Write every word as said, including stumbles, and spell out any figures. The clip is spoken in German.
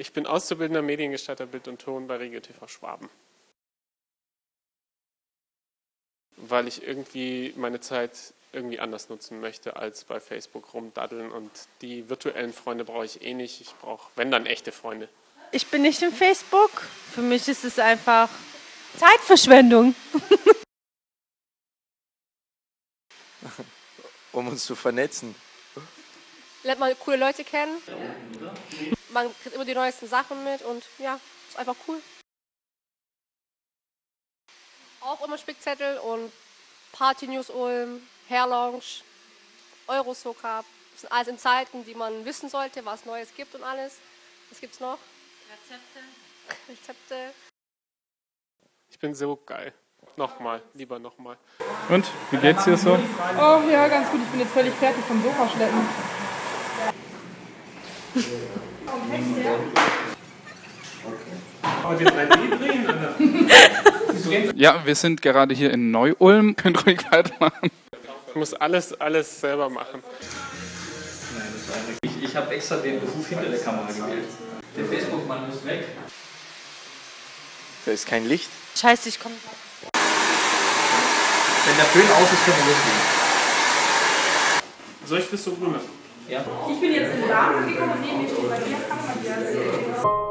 Ich bin Auszubildender Mediengestalter Bild und Ton bei Regio T V Schwaben. Weil ich irgendwie meine Zeit irgendwie anders nutzen möchte, als bei Facebook rumdaddeln. Und die virtuellen Freunde brauche ich eh nicht. Ich brauche, wenn dann, echte Freunde. Ich bin nicht in Facebook. Für mich ist es einfach Zeitverschwendung. Um uns zu vernetzen. Lernt man coole Leute kennen. Man kriegt immer die neuesten Sachen mit und ja, ist einfach cool. Auch Ulmer Spickzettel und Party News Ulm, Hairlounge, Eurosoka. Das sind alles in Zeiten, die man wissen sollte, was Neues gibt und alles. Was gibt's noch? Rezepte. Rezepte. Ich bin so geil. Nochmal, lieber nochmal. Und, wie geht's dir so? Oh ja, ganz gut. Ich bin jetzt völlig fertig vom Sofa schleppen. Ja, wir sind gerade hier in Neu-Ulm. Könnt ruhig weitermachen. Ich muss alles, alles selber machen. Ich, ich habe extra den Beruf hinter der Kamera gewählt. Der Facebook-Mann muss weg. Da ist kein Licht. Scheiße, ich komme. Wenn der Föhn aus ist, können wir loslegen. Soll ich das so rüber? Ja. Ich bin jetzt in den Laden gekommen und nehme mich bei mir.